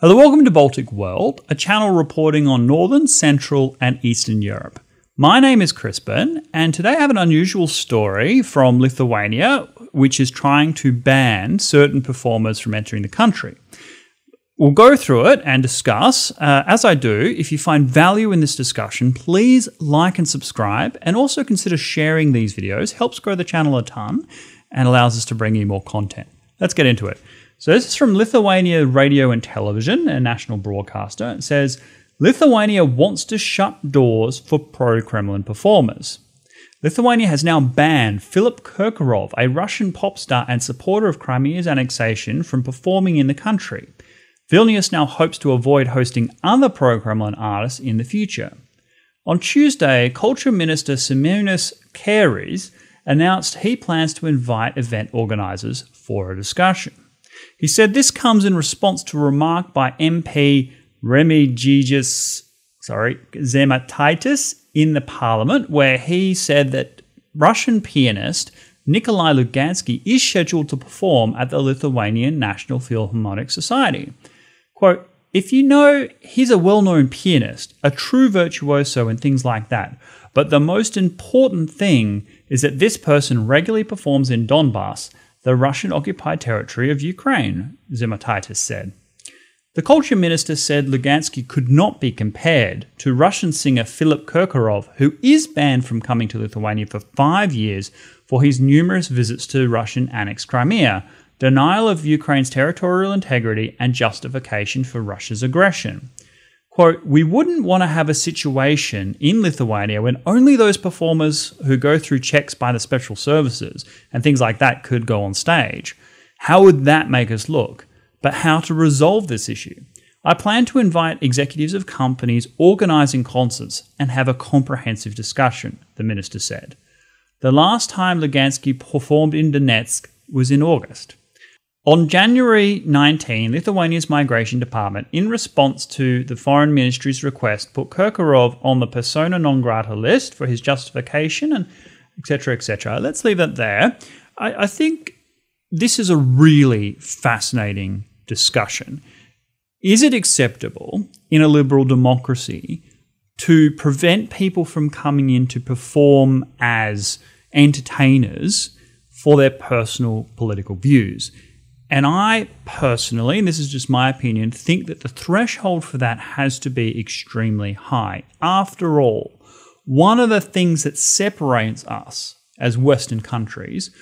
Hello, welcome to Baltic World, a channel reporting on Northern, Central and Eastern Europe. My name is Crispin, and today I have an unusual story from Lithuania, which is trying to ban certain performers from entering the country. We'll go through it and discuss. As I do, if you find value in this discussion, please like and subscribe, and also consider sharing these videos. Helps grow the channel a ton and allows us to bring you more content. Let's get into it. So this is from Lithuania Radio and Television, a national broadcaster. It says, Lithuania wants to shut doors for pro-Kremlin performers. Lithuania has now banned Philipp Kirkorov, a Russian pop star and supporter of Crimea's annexation, from performing in the country. Vilnius now hopes to avoid hosting other pro-Kremlin artists in the future. On Tuesday, Culture Minister Simonas Kairys announced he plans to invite event organisers for a discussion. He said this comes in response to a remark by MP Remigijus Žemaitaitis in the parliament, where he said that Russian pianist Nikolai Lugansky is scheduled to perform at the Lithuanian National Philharmonic Society. Quote, if you know, he's a well-known pianist, a true virtuoso and things like that. But the most important thing is that this person regularly performs in Donbass, the Russian-occupied territory of Ukraine, Žemaitaitis said. The culture minister said Lugansky could not be compared to Russian singer Philipp Kirkorov, who is banned from coming to Lithuania for 5 years for his numerous visits to Russian-annexed Crimea, denial of Ukraine's territorial integrity and justification for Russia's aggression. Quote, we wouldn't want to have a situation in Lithuania when only those performers who go through checks by the special services and things like that could go on stage. How would that make us look? But how to resolve this issue? I plan to invite executives of companies organising concerts and have a comprehensive discussion, the minister said. The last time Lugansky performed in Donetsk was in August. On January 19, Lithuania's Migration Department, in response to the Foreign Ministry's request, put Kirkorov on the persona non grata list for his justification and etc. etc. Let's leave it there. I think this is a really fascinating discussion. Is it acceptable in a liberal democracy to prevent people from coming in to perform as entertainers for their personal political views? And I personally, and this is just my opinion, think that the threshold for that has to be extremely high. After all, one of the things that separates us as Western countries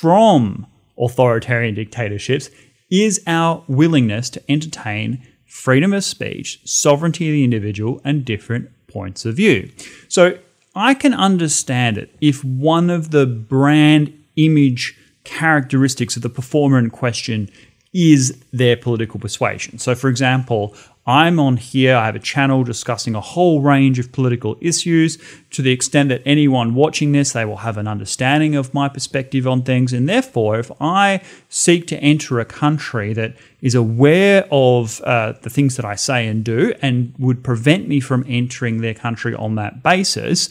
from authoritarian dictatorships is our willingness to entertain freedom of speech, sovereignty of the individual, and different points of view. So I can understand it if one of the brand image characteristics of the performer in question is their political persuasion. So for example, I'm on here, I have a channel discussing a whole range of political issues. To the extent that anyone watching this, they will have an understanding of my perspective on things. And therefore, if I seek to enter a country that is aware of the things that I say and do and would prevent me from entering their country on that basis,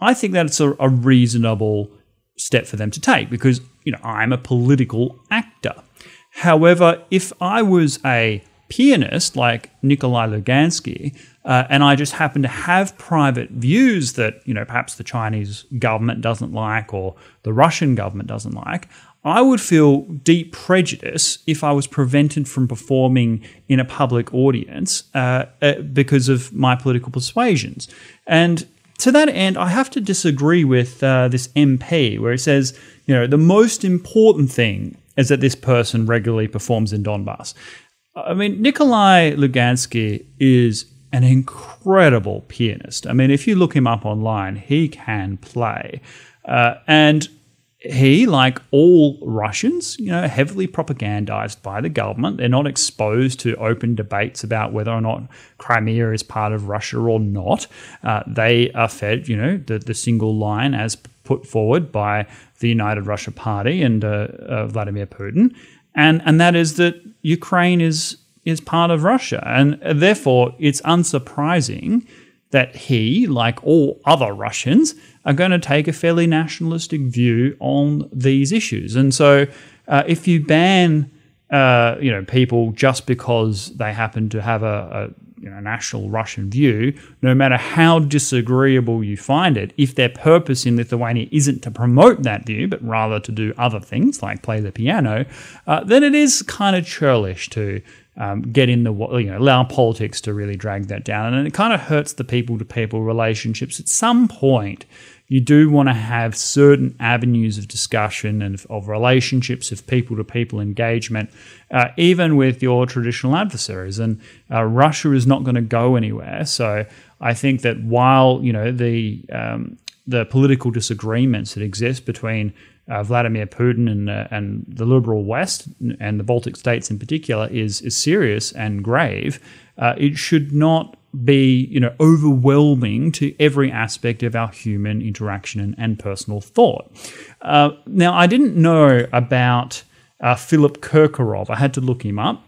I think that it's a reasonable step for them to take because, you know, I'm a political actor. However, if I was a pianist like Nikolai Lugansky, and I just happen to have private views that, you know, perhaps the Chinese government doesn't like or the Russian government doesn't like, I would feel deep prejudice if I was prevented from performing in a public audience because of my political persuasions. And to that end, I have to disagree with this MP where it says, you know, the most important thing is that this person regularly performs in Donbass. I mean, Nikolai Lugansky is an incredible pianist. I mean, if you look him up online, he can play. And he, like all Russians, you know, heavily propagandized by the government. They're not exposed to open debates about whether or not Crimea is part of Russia or not. They are fed, you know, the single line as put forward by the United Russia Party and Vladimir Putin. And that is that Ukraine is part of Russia, and therefore it's unsurprising that he, like all other Russians, are going to take a fairly nationalistic view on these issues. And so if you ban people just because they happen to have a national Russian view, no matter how disagreeable you find it, if their purpose in Lithuania isn't to promote that view, but rather to do other things like play the piano, then it is kind of churlish to get in the allow politics to really drag that down, and it kind of hurts the people-to-people relationships. At some point, you do want to have certain avenues of discussion and of relationships, of people-to-people engagement, even with your traditional adversaries. And Russia is not going to go anywhere. So I think that while the political disagreements that exist between Vladimir Putin and the liberal West and the Baltic states in particular is serious and grave, it should not be overwhelming to every aspect of our human interaction and personal thought. Now, I didn't know about Philipp Kirkorov. I had to look him up.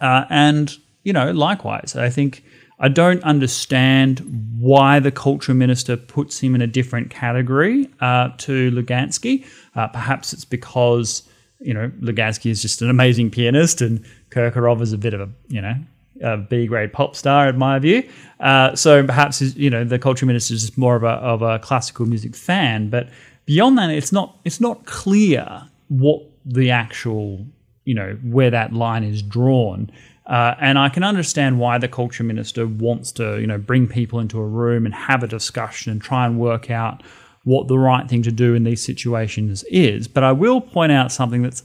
And, likewise, I think I don't understand why the culture minister puts him in a different category to Lugansky. Perhaps it's because, Lugansky is just an amazing pianist and Kirkorov is a bit of a B-grade pop star, in my view. So perhaps the culture minister is just more of a classical music fan. But beyond that, it's not clear what the actual where that line is drawn. And I can understand why the culture minister wants to bring people into a room and have a discussion and try and work out what the right thing to do in these situations is. But I will point out something that's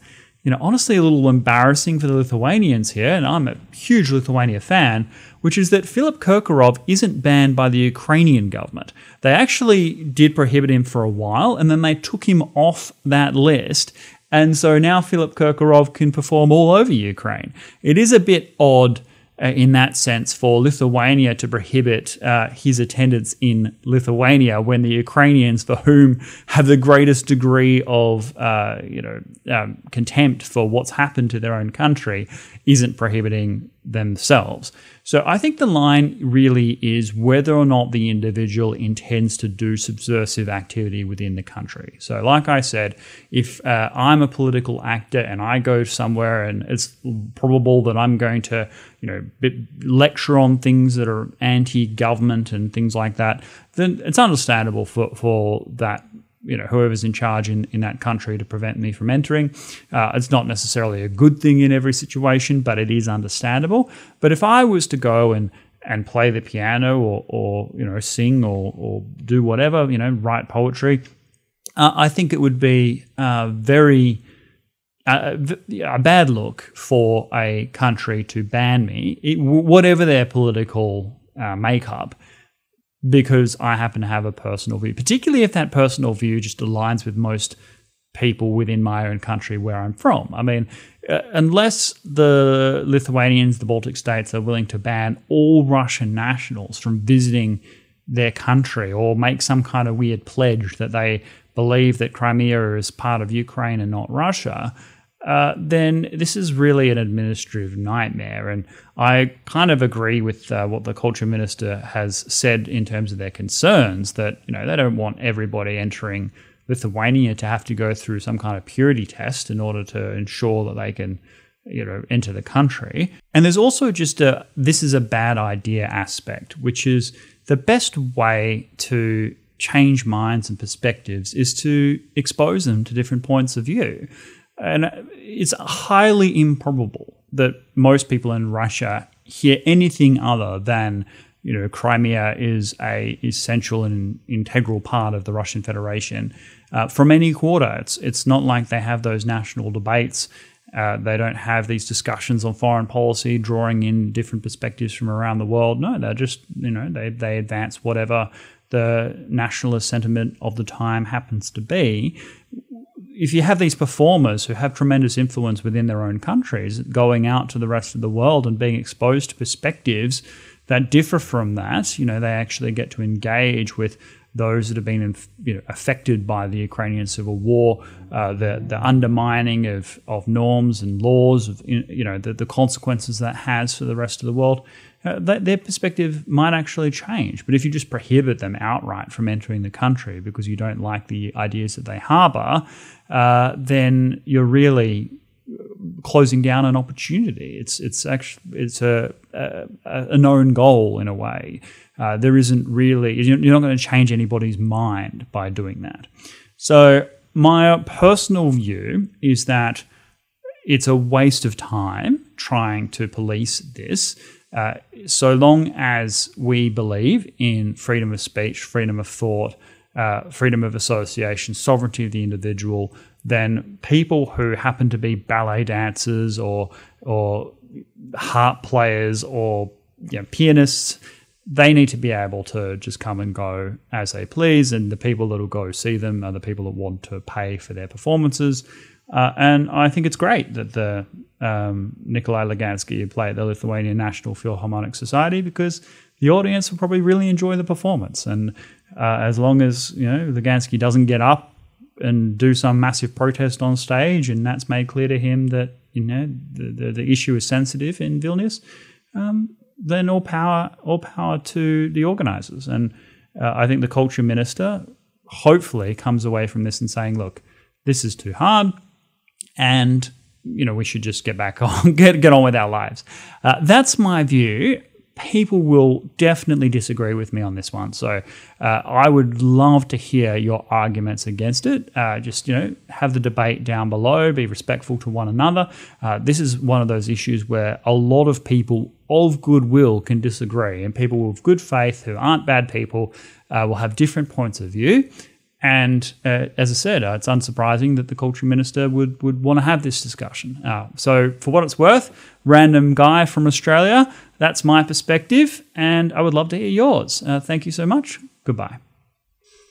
honestly a little embarrassing for the Lithuanians here, and I'm a huge Lithuania fan, which is that Philipp Kirkorov isn't banned by the Ukrainian government. They actually did prohibit him for a while, and then they took him off that list, and so now Philipp Kirkorov can perform all over Ukraine. It is a bit odd in that sense for Lithuania to prohibit his attendance in Lithuania when the Ukrainians, for whom have the greatest degree of contempt for what's happened to their own country, isn't prohibiting themselves. So I think the line really is whether or not the individual intends to do subversive activity within the country. So like I said, if I'm a political actor and I go somewhere and it's probable that I'm going to lecture on things that are anti-government and things like that, then it's understandable for that whoever's in charge in that country to prevent me from entering. It's not necessarily a good thing in every situation, but it is understandable. But if I was to go and play the piano or sing or do whatever, write poetry, I think it would be very... a bad look for a country to ban me, whatever their political makeup, because I happen to have a personal view, particularly if that personal view just aligns with most people within my own country where I'm from. I mean, unless the Lithuanians, the Baltic states, are willing to ban all Russian nationals from visiting their country or make some kind of weird pledge that they believe that Crimea is part of Ukraine and not Russia, then this is really an administrative nightmare. And I kind of agree with what the culture minister has said in terms of their concerns that, they don't want everybody entering Lithuania to have to go through some kind of purity test in order to ensure that they can, enter the country. And there's also just this is a bad idea aspect, which is the best way to change minds and perspectives is to expose them to different points of view. And it's highly improbable that most people in Russia hear anything other than, Crimea is an essential and integral part of the Russian Federation from any quarter. It's not like they have those national debates. They don't have these discussions on foreign policy, drawing in different perspectives from around the world. No, they're just, they advance whatever the nationalist sentiment of the time happens to be. If you have these performers who have tremendous influence within their own countries going out to the rest of the world and being exposed to perspectives that differ from that, they actually get to engage with those that have been affected by the Ukrainian civil war, the undermining of norms and laws, of the consequences that has for the rest of the world. Their perspective might actually change. But if you just prohibit them outright from entering the country because you don't like the ideas that they harbour, then you're really closing down an opportunity. It's actually a known goal in a way. There isn't really, you're not going to change anybody's mind by doing that. So my personal view is that it's a waste of time trying to police this. So long as we believe in freedom of speech, freedom of thought, freedom of association, sovereignty of the individual, then people who happen to be ballet dancers or harp players or pianists, they need to be able to just come and go as they please, and the people that will go see them are the people that want to pay for their performances. And I think it's great that the Nikolai Lugansky played at the Lithuanian National Philharmonic Society, because the audience will probably really enjoy the performance. And as long as Lugansky doesn't get up and do some massive protest on stage, and that's made clear to him that the issue is sensitive in Vilnius, then all power to the organisers. And I think the culture minister hopefully comes away from this and saying, look, this is too hard, and we should just get back on, get on with our lives. That's my view. People will definitely disagree with me on this one, so I would love to hear your arguments against it. Just have the debate down below. Be respectful to one another. This is one of those issues where a lot of people of goodwill can disagree, and people with good faith who aren't bad people will have different points of view. And as I said, it's unsurprising that the culture minister would want to have this discussion. So for what it's worth, random guy from Australia, that's my perspective, and I would love to hear yours. Thank you so much. Goodbye.